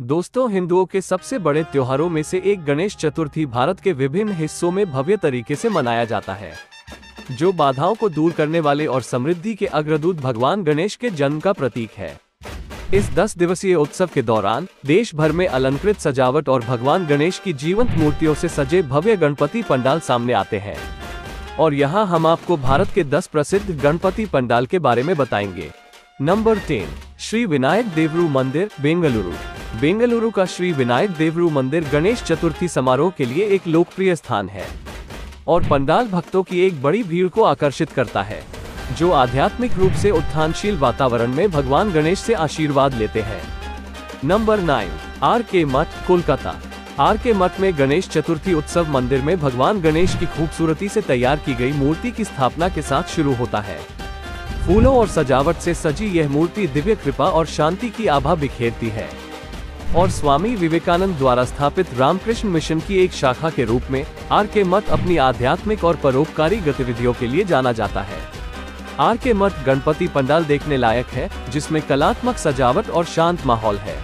दोस्तों, हिंदुओं के सबसे बड़े त्योहारों में से एक गणेश चतुर्थी भारत के विभिन्न हिस्सों में भव्य तरीके से मनाया जाता है, जो बाधाओं को दूर करने वाले और समृद्धि के अग्रदूत भगवान गणेश के जन्म का प्रतीक है। इस 10 दिवसीय उत्सव के दौरान देश भर में अलंकृत सजावट और भगवान गणेश की जीवंत मूर्तियों से सजे भव्य गणपति पंडाल सामने आते हैं, और यहाँ हम आपको भारत के 10 प्रसिद्ध गणपति पंडाल के बारे में बताएंगे। नंबर 10, श्री विनायक देवरू मंदिर, बेंगलुरु। बेंगलुरु का श्री विनायक देवरू मंदिर गणेश चतुर्थी समारोह के लिए एक लोकप्रिय स्थान है, और पंडाल भक्तों की एक बड़ी भीड़ को आकर्षित करता है, जो आध्यात्मिक रूप से उत्थानशील वातावरण में भगवान गणेश से आशीर्वाद लेते हैं। नंबर 9, आर के मठ, कोलकाता। आर के मठ में गणेश चतुर्थी उत्सव मंदिर में भगवान गणेश की खूबसूरती से तैयार की गई मूर्ति की स्थापना के साथ शुरू होता है। फूलों और सजावट से सजी यह मूर्ति दिव्य कृपा और शांति की आभा बिखेरती है, और स्वामी विवेकानंद द्वारा स्थापित रामकृष्ण मिशन की एक शाखा के रूप में आर के मठ अपनी आध्यात्मिक और परोपकारी गतिविधियों के लिए जाना जाता है। आर के मठ गणपति पंडाल देखने लायक है, जिसमें कलात्मक सजावट और शांत माहौल है।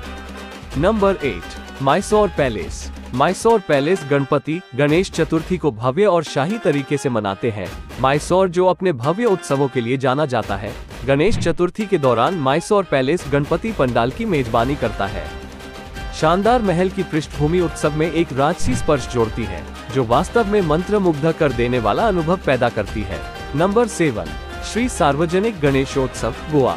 Number 8, Mysore palace. Mysore palace Ganpati Ganesh Chaturthi को भव्य और शाही तरीके से मनाते हैं। मैसूर, जो अपने भव्य उत्सवों के लिए जाना जाता है, गणेश चतुर्थी के दौरान मैसूर पैलेस गणपति पंडाल की मेजबानी करता है। शानदार महल की पृष्ठभूमि उत्सव में एक राजसी स्पर्श जोड़ती है, जो वास्तव में मंत्रमुग्ध कर देने वाला अनुभव पैदा करती है। नंबर 7, श्री सार्वजनिक गणेशोत्सव, गोवा।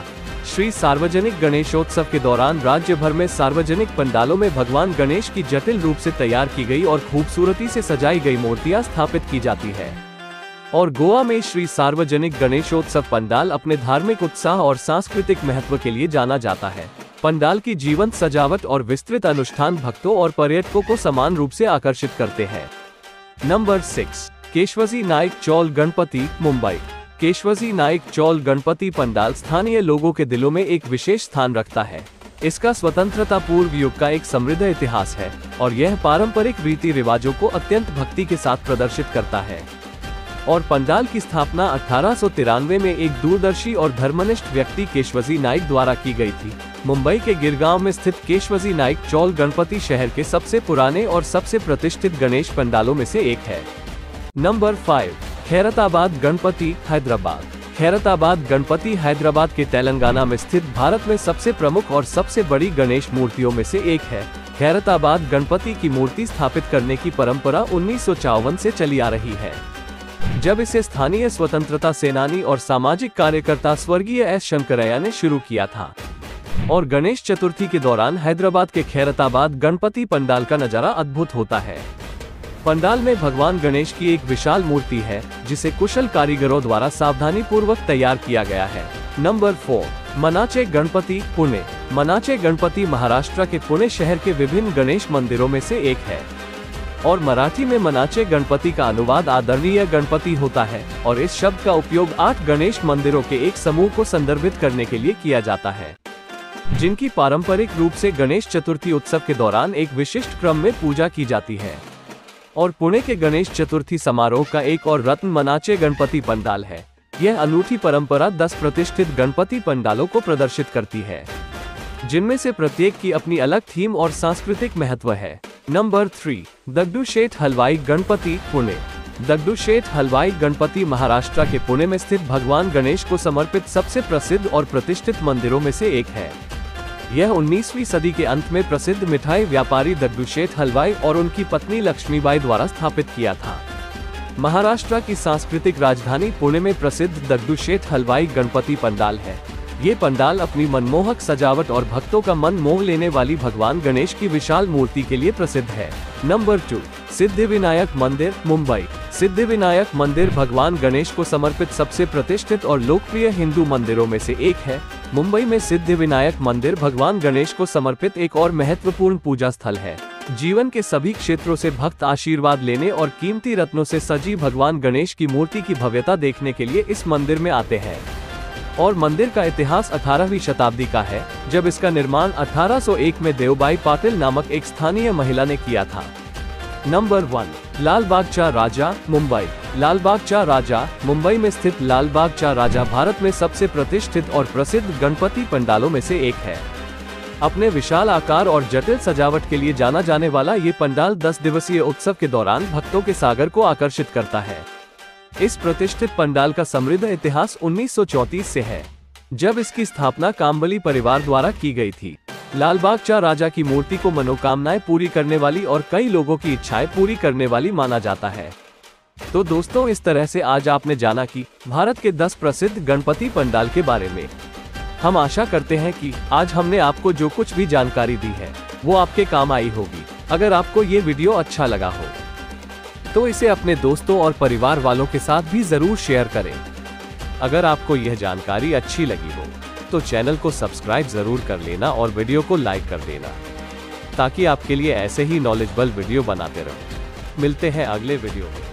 श्री सार्वजनिक गणेशोत्सव के दौरान राज्य भर में सार्वजनिक पंडालों में भगवान गणेश की जटिल रूप से तैयार की गई और खूबसूरती से सजाई गई मूर्तियां स्थापित की जाती है, और गोवा में श्री सार्वजनिक गणेशोत्सव पंडाल अपने धार्मिक उत्साह और सांस्कृतिक महत्व के लिए जाना जाता है। पंडाल की जीवंत सजावट और विस्तृत अनुष्ठान भक्तों और पर्यटकों को समान रूप से आकर्षित करते हैं। नंबर 6, केशवजी नाइक चौल गणपति, मुंबई। केशवजी नाइक चौल गणपति पंडाल स्थानीय लोगों के दिलों में एक विशेष स्थान रखता है। इसका स्वतंत्रता पूर्व युग का एक समृद्ध इतिहास है, और यह पारंपरिक रीति रिवाजों को अत्यंत भक्ति के साथ प्रदर्शित करता है, और पंडाल की स्थापना 1893 में एक दूरदर्शी और धर्मनिष्ठ व्यक्ति केशवजी नाइक द्वारा की गई थी। मुंबई के गिरगांव में स्थित केशवजी नाइक चौल गणपति शहर के सबसे पुराने और सबसे प्रतिष्ठित गणेश पंडालों में से एक है। नंबर 5, खैरताबाद गणपति, हैदराबाद। खैरताबाद गणपति हैदराबाद के तेलंगाना में स्थित भारत में सबसे प्रमुख और सबसे बड़ी गणेश मूर्तियों में से एक है। खैरताबाद गणपति की मूर्ति स्थापित करने की परंपरा 1954 से चली आ रही है, जब इसे स्थानीय स्वतंत्रता सेनानी और सामाजिक कार्यकर्ता स्वर्गीय एस शंकर ने शुरू किया था, और गणेश चतुर्थी के दौरान हैदराबाद के खैरताबाद गणपति पंडाल का नजारा अद्भुत होता है। पंडाल में भगवान गणेश की एक विशाल मूर्ति है, जिसे कुशल कारीगरों द्वारा सावधानी पूर्वक तैयार किया गया है। नंबर 4, मनाचे गणपति, पुणे। मनाचे गणपति महाराष्ट्र के पुणे शहर के विभिन्न गणेश मंदिरों में से एक है, और मराठी में मनाचे गणपति का अनुवाद आदरणीय गणपति होता है, और इस शब्द का उपयोग 8 गणेश मंदिरों के एक समूह को संदर्भित करने के लिए किया जाता है, जिनकी पारंपरिक रूप से गणेश चतुर्थी उत्सव के दौरान एक विशिष्ट क्रम में पूजा की जाती है, और पुणे के गणेश चतुर्थी समारोह का एक और रत्न मनाचे गणपति पंडाल है। यह अनूठी परंपरा 10 प्रतिष्ठित गणपति पंडालों को प्रदर्शित करती है, जिनमें से प्रत्येक की अपनी अलग थीम और सांस्कृतिक महत्व है। नंबर 3, दगडुशेठ हलवाई गणपति, पुणे। दगडुशेठ हलवाई गणपति महाराष्ट्र के पुणे में स्थित भगवान गणेश को समर्पित सबसे प्रसिद्ध और प्रतिष्ठित मंदिरों में से एक है। यह 19वीं सदी के अंत में प्रसिद्ध मिठाई व्यापारी दगडुशेठ हलवाई और उनकी पत्नी लक्ष्मीबाई द्वारा स्थापित किया था। महाराष्ट्र की सांस्कृतिक राजधानी पुणे में प्रसिद्ध दगडुशेठ हलवाई गणपति पंडाल है। ये पंडाल अपनी मनमोहक सजावट और भक्तों का मन मोह लेने वाली भगवान गणेश की विशाल मूर्ति के लिए प्रसिद्ध है। नंबर 2, सिद्धिविनायक मंदिर, मुंबई। सिद्धिविनायक मंदिर भगवान गणेश को समर्पित सबसे प्रतिष्ठित और लोकप्रिय हिंदू मंदिरों में से एक है। मुंबई में सिद्धिविनायक मंदिर भगवान गणेश को समर्पित एक और महत्वपूर्ण पूजा स्थल है। जीवन के सभी क्षेत्रों से भक्त आशीर्वाद लेने और कीमती रत्नों से सजी भगवान गणेश की मूर्ति की भव्यता देखने के लिए इस मंदिर में आते हैं, और मंदिर का इतिहास 18वीं शताब्दी का है, जब इसका निर्माण 1801 में देवबाई पाटिल नामक एक स्थानीय महिला ने किया था। नंबर 1, लालबागचा राजा, मुंबई। लालबागचा राजा मुंबई में स्थित लालबागचा राजा भारत में सबसे प्रतिष्ठित और प्रसिद्ध गणपति पंडालों में से एक है। अपने विशाल आकार और जटिल सजावट के लिए जाना जाने वाला ये पंडाल 10 दिवसीय उत्सव के दौरान भक्तों के सागर को आकर्षित करता है। इस प्रतिष्ठित पंडाल का समृद्ध इतिहास 1934 से है, जब इसकी स्थापना काम्बली परिवार द्वारा की गई थी। लालबागचा राजा की मूर्ति को मनोकामनाएं पूरी करने वाली और कई लोगों की इच्छाएं पूरी करने वाली माना जाता है। तो दोस्तों, इस तरह से आज आपने जाना कि भारत के 10 प्रसिद्ध गणपति पंडाल के बारे में। हम आशा करते हैं कि आज हमने आपको जो कुछ भी जानकारी दी है वो आपके काम आई होगी। अगर आपको ये वीडियो अच्छा लगा हो तो इसे अपने दोस्तों और परिवार वालों के साथ भी जरूर शेयर करें। अगर आपको यह जानकारी अच्छी लगी हो तो चैनल को सब्सक्राइब जरूर कर लेना और वीडियो को लाइक कर देना, ताकि आपके लिए ऐसे ही नॉलेजेबल वीडियो बनाते रहो। मिलते हैं अगले वीडियो में।